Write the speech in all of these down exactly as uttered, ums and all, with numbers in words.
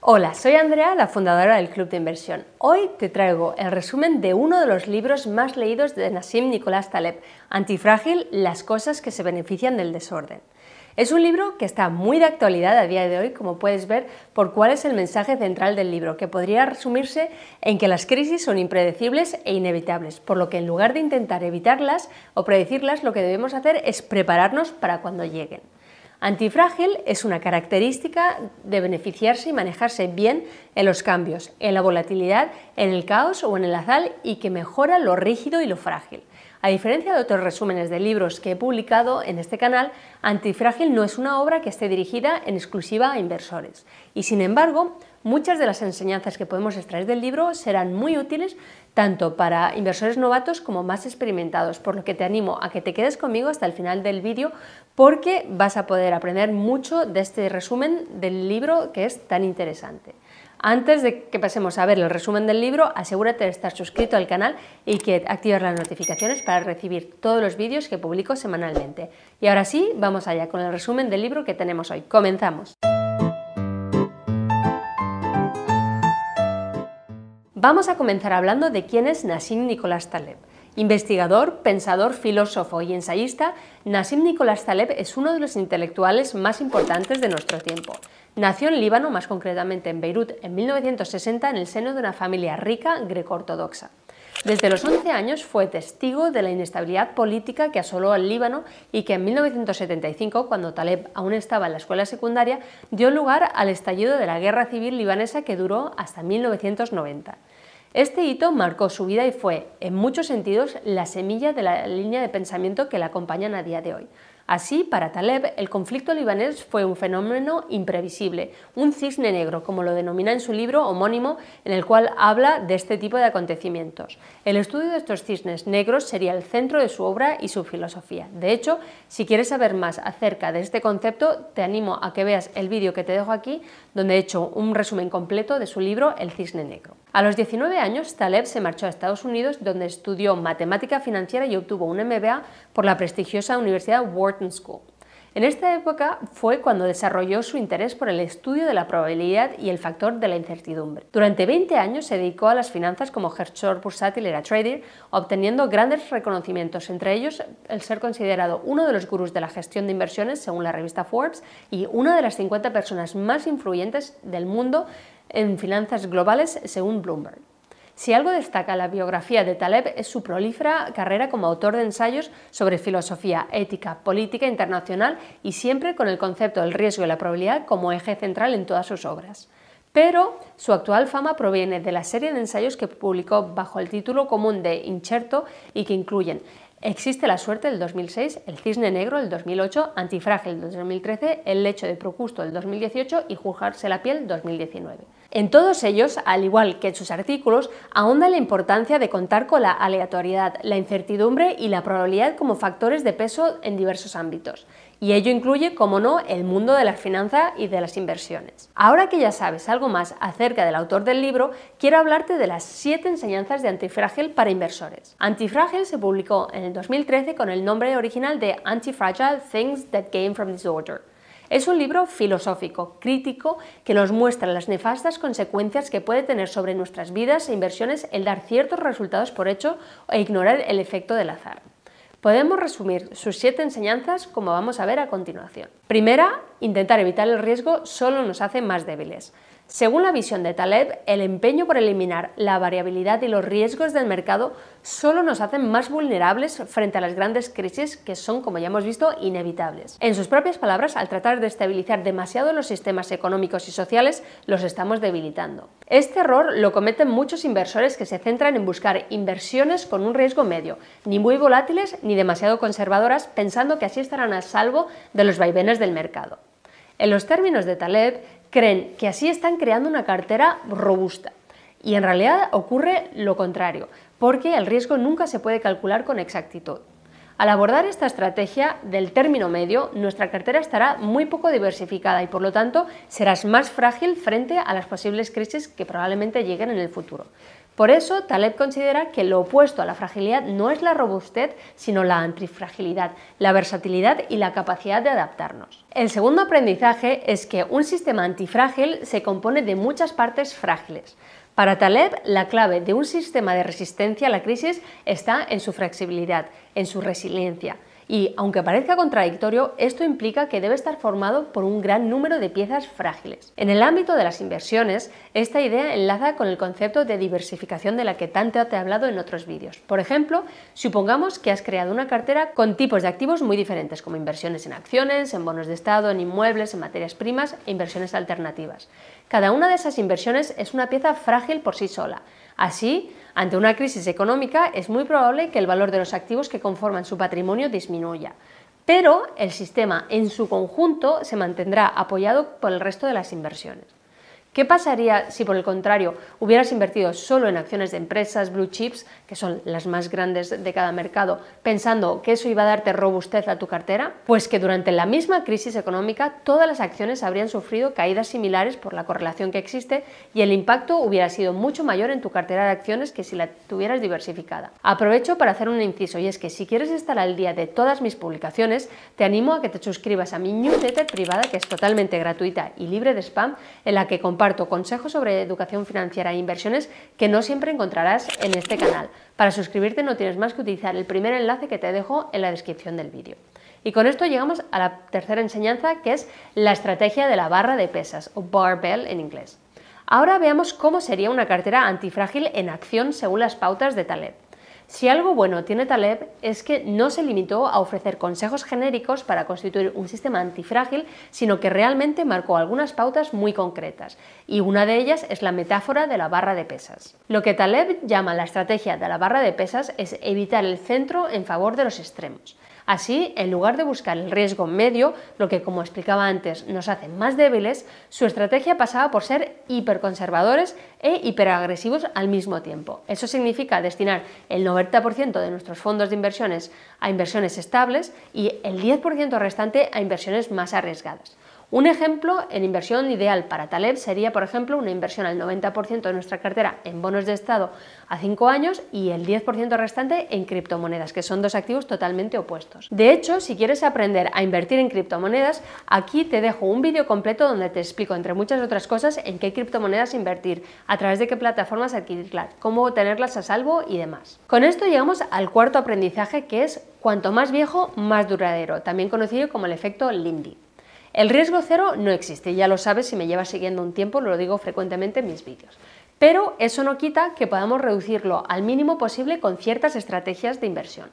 Hola, soy Andrea, la fundadora del Club de Inversión. Hoy te traigo el resumen de uno de los libros más leídos de Nassim Nicholas Taleb, Antifrágil, las cosas que se benefician del desorden. Es un libro que está muy de actualidad a día de hoy, como puedes ver, por cuál es el mensaje central del libro, que podría resumirse en que las crisis son impredecibles e inevitables, por lo que en lugar de intentar evitarlas o predecirlas, lo que debemos hacer es prepararnos para cuando lleguen. Antifrágil es una característica de beneficiarse y manejarse bien en los cambios, en la volatilidad, en el caos o en el azar, y que mejora lo rígido y lo frágil. A diferencia de otros resúmenes de libros que he publicado en este canal, Antifrágil no es una obra que esté dirigida en exclusiva a inversores, y sin embargo, muchas de las enseñanzas que podemos extraer del libro serán muy útiles tanto para inversores novatos como más experimentados, por lo que te animo a que te quedes conmigo hasta el final del vídeo, porque vas a poder aprender mucho de este resumen del libro que es tan interesante. Antes de que pasemos a ver el resumen del libro, asegúrate de estar suscrito al canal y que actives las notificaciones para recibir todos los vídeos que publico semanalmente. Y ahora sí, vamos allá con el resumen del libro que tenemos hoy. ¡Comenzamos! Vamos a comenzar hablando de quién es Nassim Nicholas Taleb. Investigador, pensador, filósofo y ensayista, Nassim Nicholas Taleb es uno de los intelectuales más importantes de nuestro tiempo. Nació en Líbano, más concretamente en Beirut, en mil novecientos sesenta en el seno de una familia rica greco-ortodoxa. Desde los once años fue testigo de la inestabilidad política que asoló al Líbano y que en mil novecientos setenta y cinco, cuando Taleb aún estaba en la escuela secundaria, dio lugar al estallido de la Guerra Civil libanesa que duró hasta mil novecientos noventa. Este hito marcó su vida y fue, en muchos sentidos, la semilla de la línea de pensamiento que la acompañan a día de hoy. Así, para Taleb, el conflicto libanés fue un fenómeno imprevisible, un cisne negro, como lo denomina en su libro homónimo, en el cual habla de este tipo de acontecimientos. El estudio de estos cisnes negros sería el centro de su obra y su filosofía. De hecho, si quieres saber más acerca de este concepto, te animo a que veas el vídeo que te dejo aquí, donde he hecho un resumen completo de su libro El cisne negro. A los diecinueve años, Taleb se marchó a Estados Unidos, donde estudió matemática financiera y obtuvo un M B A por la prestigiosa Universidad Wharton. En esta época fue cuando desarrolló su interés por el estudio de la probabilidad y el factor de la incertidumbre. Durante veinte años se dedicó a las finanzas como gestor bursátil, era trader, obteniendo grandes reconocimientos, entre ellos el ser considerado uno de los gurús de la gestión de inversiones según la revista Forbes y una de las cincuenta personas más influyentes del mundo en finanzas globales según Bloomberg. Si algo destaca la biografía de Taleb es su prolífera carrera como autor de ensayos sobre filosofía, ética, política internacional y siempre con el concepto del riesgo y la probabilidad como eje central en todas sus obras. Pero su actual fama proviene de la serie de ensayos que publicó bajo el título común de Incerto y que incluyen Existe la suerte del dos mil seis, El cisne negro del dos mil ocho, Antifrágil del dos mil trece, El lecho de Procusto del dos mil dieciocho y Jugarse la piel del dos mil diecinueve. En todos ellos, al igual que en sus artículos, ahonda la importancia de contar con la aleatoriedad, la incertidumbre y la probabilidad como factores de peso en diversos ámbitos. Y ello incluye, como no, el mundo de la finanza y de las inversiones. Ahora que ya sabes algo más acerca del autor del libro, quiero hablarte de las siete enseñanzas de Antifrágil para inversores. Antifrágil se publicó en el dos mil trece con el nombre original de Antifragile: Things That Gain from Disorder. Es un libro filosófico, crítico, que nos muestra las nefastas consecuencias que puede tener sobre nuestras vidas e inversiones el dar ciertos resultados por hecho e ignorar el efecto del azar. Podemos resumir sus siete enseñanzas como vamos a ver a continuación. Primera, intentar evitar el riesgo solo nos hace más débiles. Según la visión de Taleb, el empeño por eliminar la variabilidad y los riesgos del mercado solo nos hacen más vulnerables frente a las grandes crisis que son, como ya hemos visto, inevitables. En sus propias palabras, al tratar de estabilizar demasiado los sistemas económicos y sociales, los estamos debilitando. Este error lo cometen muchos inversores que se centran en buscar inversiones con un riesgo medio, ni muy volátiles ni demasiado conservadoras, pensando que así estarán a salvo de los vaivenes del mercado. En los términos de Taleb, creen que así están creando una cartera robusta y en realidad ocurre lo contrario, porque el riesgo nunca se puede calcular con exactitud. Al abordar esta estrategia del término medio, nuestra cartera estará muy poco diversificada y por lo tanto serás más frágil frente a las posibles crisis que probablemente lleguen en el futuro. Por eso, Taleb considera que lo opuesto a la fragilidad no es la robustez, sino la antifragilidad, la versatilidad y la capacidad de adaptarnos. El segundo aprendizaje es que un sistema antifrágil se compone de muchas partes frágiles. Para Taleb, la clave de un sistema de resistencia a la crisis está en su flexibilidad, en su resiliencia. Y, aunque parezca contradictorio, esto implica que debe estar formado por un gran número de piezas frágiles. En el ámbito de las inversiones, esta idea enlaza con el concepto de diversificación de la que tanto te he hablado en otros vídeos. Por ejemplo, supongamos que has creado una cartera con tipos de activos muy diferentes, como inversiones en acciones, en bonos de estado, en inmuebles, en materias primas e inversiones alternativas. Cada una de esas inversiones es una pieza frágil por sí sola. Así, ante una crisis económica es muy probable que el valor de los activos que conforman su patrimonio disminuya, pero el sistema en su conjunto se mantendrá apoyado por el resto de las inversiones. ¿Qué pasaría si, por el contrario, hubieras invertido solo en acciones de empresas, Blue Chips, que son las más grandes de cada mercado, pensando que eso iba a darte robustez a tu cartera? Pues que durante la misma crisis económica todas las acciones habrían sufrido caídas similares por la correlación que existe y el impacto hubiera sido mucho mayor en tu cartera de acciones que si la tuvieras diversificada. Aprovecho para hacer un inciso, y es que si quieres estar al día de todas mis publicaciones, te animo a que te suscribas a mi newsletter privada, que es totalmente gratuita y libre de spam, en la que comparto Comparto consejos sobre educación financiera e inversiones que no siempre encontrarás en este canal. Para suscribirte no tienes más que utilizar el primer enlace que te dejo en la descripción del vídeo. Y con esto llegamos a la tercera enseñanza, que es la estrategia de la barra de pesas, o barbell en inglés. Ahora veamos cómo sería una cartera antifrágil en acción según las pautas de Taleb. Si algo bueno tiene Taleb es que no se limitó a ofrecer consejos genéricos para constituir un sistema antifrágil, sino que realmente marcó algunas pautas muy concretas, y una de ellas es la metáfora de la barra de pesas. Lo que Taleb llama la estrategia de la barra de pesas es evitar el centro en favor de los extremos. Así, en lugar de buscar el riesgo medio, lo que, como explicaba antes, nos hace más débiles, su estrategia pasaba por ser hiperconservadores e hiperagresivos al mismo tiempo. Eso significa destinar el noventa por ciento de nuestros fondos de inversiones a inversiones estables y el diez por ciento restante a inversiones más arriesgadas. Un ejemplo en inversión ideal para Taleb sería, por ejemplo, una inversión al noventa por ciento de nuestra cartera en bonos de estado a cinco años y el diez por ciento restante en criptomonedas, que son dos activos totalmente opuestos. De hecho, si quieres aprender a invertir en criptomonedas, aquí te dejo un vídeo completo donde te explico, entre muchas otras cosas, en qué criptomonedas invertir, a través de qué plataformas adquirirlas, cómo tenerlas a salvo y demás. Con esto llegamos al cuarto aprendizaje, que es cuanto más viejo, más duradero, también conocido como el efecto Lindy. El riesgo cero no existe, ya lo sabes si me llevas siguiendo un tiempo, lo digo frecuentemente en mis vídeos. Pero eso no quita que podamos reducirlo al mínimo posible con ciertas estrategias de inversión.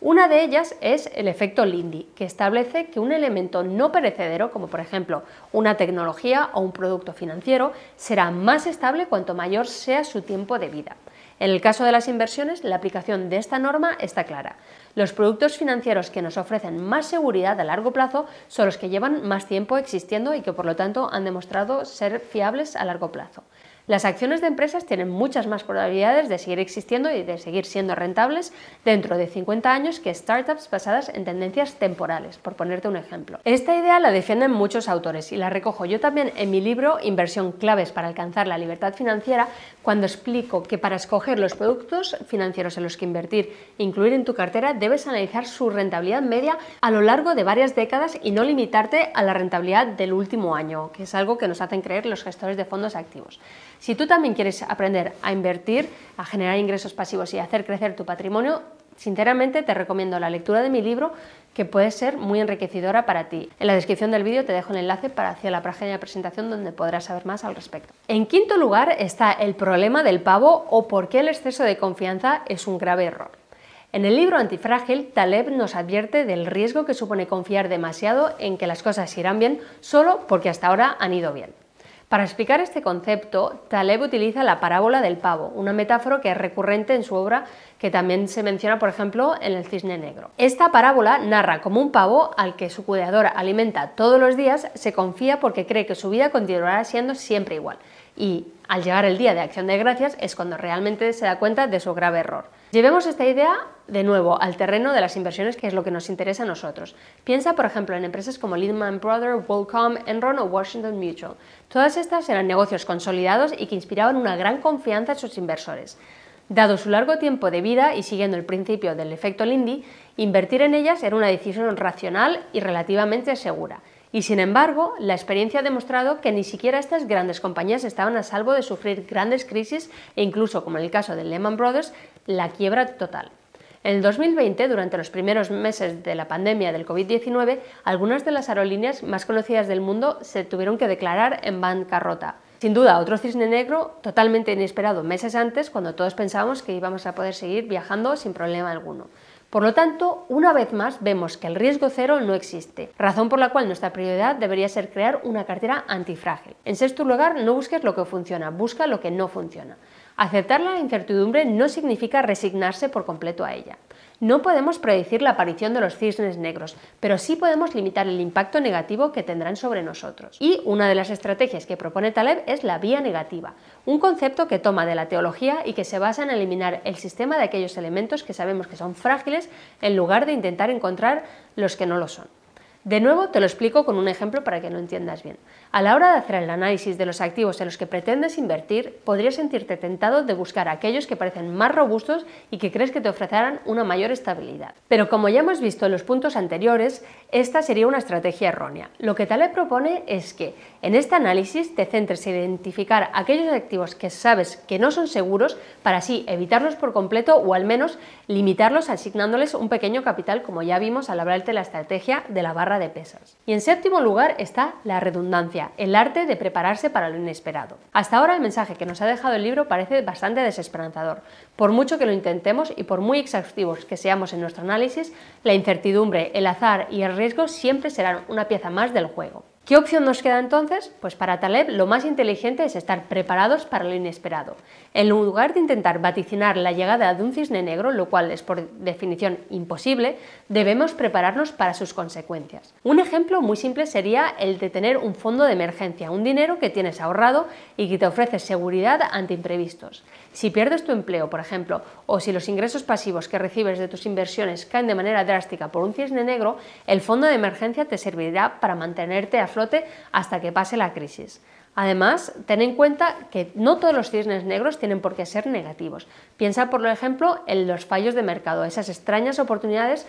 Una de ellas es el efecto Lindy, que establece que un elemento no perecedero, como por ejemplo una tecnología o un producto financiero, será más estable cuanto mayor sea su tiempo de vida. En el caso de las inversiones, la aplicación de esta norma está clara. Los productos financieros que nos ofrecen más seguridad a largo plazo son los que llevan más tiempo existiendo y que por lo tanto han demostrado ser fiables a largo plazo. Las acciones de empresas tienen muchas más probabilidades de seguir existiendo y de seguir siendo rentables dentro de cincuenta años que startups basadas en tendencias temporales, por ponerte un ejemplo. Esta idea la defienden muchos autores y la recojo yo también en mi libro Inversión Claves para Alcanzar la Libertad Financiera, cuando explico que para escoger los productos financieros en los que invertir e incluir en tu cartera debes analizar su rentabilidad media a lo largo de varias décadas y no limitarte a la rentabilidad del último año, que es algo que nos hacen creer los gestores de fondos activos. Si tú también quieres aprender a invertir, a generar ingresos pasivos y a hacer crecer tu patrimonio, sinceramente te recomiendo la lectura de mi libro, que puede ser muy enriquecedora para ti. En la descripción del vídeo te dejo el enlace para hacia la página de presentación donde podrás saber más al respecto. En quinto lugar está el problema del pavo, o por qué el exceso de confianza es un grave error. En el libro Antifrágil, Taleb nos advierte del riesgo que supone confiar demasiado en que las cosas irán bien solo porque hasta ahora han ido bien. Para explicar este concepto, Taleb utiliza la parábola del pavo, una metáfora que es recurrente en su obra, que también se menciona, por ejemplo, en El cisne negro. Esta parábola narra cómo un pavo, al que su cuidador alimenta todos los días, se confía porque cree que su vida continuará siendo siempre igual, y al llegar el día de Acción de Gracias es cuando realmente se da cuenta de su grave error. Llevemos esta idea de nuevo al terreno de las inversiones, que es lo que nos interesa a nosotros. Piensa, por ejemplo, en empresas como Lehman Brothers, WorldCom, Enron o Washington Mutual. Todas estas eran negocios consolidados y que inspiraban una gran confianza en sus inversores. Dado su largo tiempo de vida y siguiendo el principio del efecto Lindy, invertir en ellas era una decisión racional y relativamente segura. Y sin embargo, la experiencia ha demostrado que ni siquiera estas grandes compañías estaban a salvo de sufrir grandes crisis e incluso, como en el caso de Lehman Brothers, la quiebra total. En el dos mil veinte, durante los primeros meses de la pandemia del COVID diecinueve, algunas de las aerolíneas más conocidas del mundo se tuvieron que declarar en bancarrota. Sin duda, otro cisne negro totalmente inesperado meses antes, cuando todos pensábamos que íbamos a poder seguir viajando sin problema alguno. Por lo tanto, una vez más vemos que el riesgo cero no existe, razón por la cual nuestra prioridad debería ser crear una cartera antifrágil. En sexto lugar, no busques lo que funciona, busca lo que no funciona. Aceptar la incertidumbre no significa resignarse por completo a ella. No podemos predecir la aparición de los cisnes negros, pero sí podemos limitar el impacto negativo que tendrán sobre nosotros. Y una de las estrategias que propone Taleb es la vía negativa, un concepto que toma de la teología y que se basa en eliminar el sistema de aquellos elementos que sabemos que son frágiles en lugar de intentar encontrar los que no lo son. De nuevo te lo explico con un ejemplo para que lo entiendas bien. A la hora de hacer el análisis de los activos en los que pretendes invertir, podrías sentirte tentado de buscar aquellos que parecen más robustos y que crees que te ofrecerán una mayor estabilidad. Pero como ya hemos visto en los puntos anteriores, esta sería una estrategia errónea. Lo que Taleb propone es que en este análisis te centres en identificar aquellos activos que sabes que no son seguros para así evitarlos por completo o al menos limitarlos asignándoles un pequeño capital, como ya vimos al hablarte de la estrategia de la barra de pesas. Y en séptimo lugar está la redundancia, el arte de prepararse para lo inesperado. Hasta ahora el mensaje que nos ha dejado el libro parece bastante desesperanzador. Por mucho que lo intentemos y por muy exhaustivos que seamos en nuestro análisis, la incertidumbre, el azar y el riesgo siempre serán una pieza más del juego. ¿Qué opción nos queda entonces? Pues para Taleb lo más inteligente es estar preparados para lo inesperado. En lugar de intentar vaticinar la llegada de un cisne negro, lo cual es por definición imposible, debemos prepararnos para sus consecuencias. Un ejemplo muy simple sería el de tener un fondo de emergencia, un dinero que tienes ahorrado y que te ofrece seguridad ante imprevistos. Si pierdes tu empleo, por ejemplo, o si los ingresos pasivos que recibes de tus inversiones caen de manera drástica por un cisne negro, el fondo de emergencia te servirá para mantenerte a flote hasta que pase la crisis. Además, ten en cuenta que no todos los cisnes negros tienen por qué ser negativos. Piensa, por ejemplo, en los fallos de mercado, esas extrañas oportunidades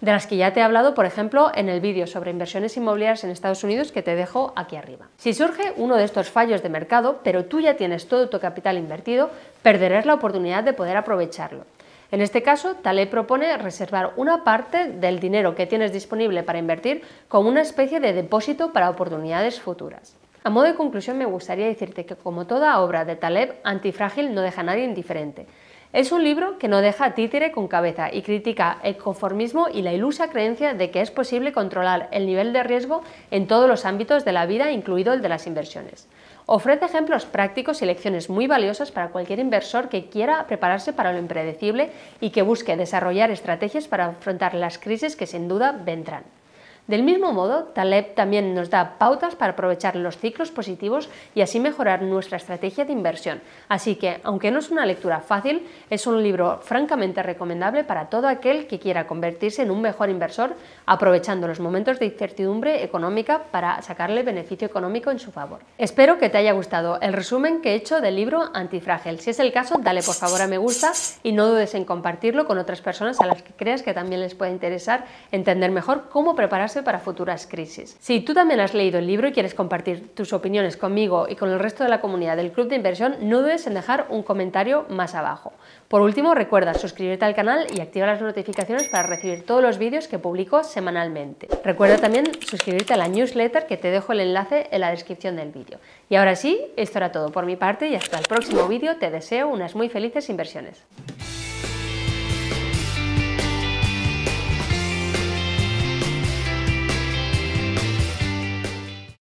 de las que ya te he hablado, por ejemplo, en el vídeo sobre inversiones inmobiliarias en Estados Unidos que te dejo aquí arriba. Si surge uno de estos fallos de mercado, pero tú ya tienes todo tu capital invertido, perderás la oportunidad de poder aprovecharlo. En este caso, Taleb propone reservar una parte del dinero que tienes disponible para invertir como una especie de depósito para oportunidades futuras. A modo de conclusión, me gustaría decirte que, como toda obra de Taleb, Antifrágil no deja a nadie indiferente. Es un libro que no deja títere con cabeza y critica el conformismo y la ilusa creencia de que es posible controlar el nivel de riesgo en todos los ámbitos de la vida, incluido el de las inversiones. Ofrece ejemplos prácticos y lecciones muy valiosas para cualquier inversor que quiera prepararse para lo impredecible y que busque desarrollar estrategias para afrontar las crisis que sin duda vendrán. Del mismo modo, Taleb también nos da pautas para aprovechar los ciclos positivos y así mejorar nuestra estrategia de inversión. Así que, aunque no es una lectura fácil, es un libro francamente recomendable para todo aquel que quiera convertirse en un mejor inversor, aprovechando los momentos de incertidumbre económica para sacarle beneficio económico en su favor. Espero que te haya gustado el resumen que he hecho del libro Antifrágil. Si es el caso, dale por favor a me gusta y no dudes en compartirlo con otras personas a las que creas que también les puede interesar entender mejor cómo prepararse para futuras crisis. Si tú también has leído el libro y quieres compartir tus opiniones conmigo y con el resto de la comunidad del Club de Inversión, no dudes en dejar un comentario más abajo. Por último, recuerda suscribirte al canal y activa las notificaciones para recibir todos los vídeos que publico semanalmente. Recuerda también suscribirte a la newsletter, que te dejo el enlace en la descripción del vídeo. Y ahora sí, esto era todo por mi parte y hasta el próximo vídeo. Te deseo unas muy felices inversiones.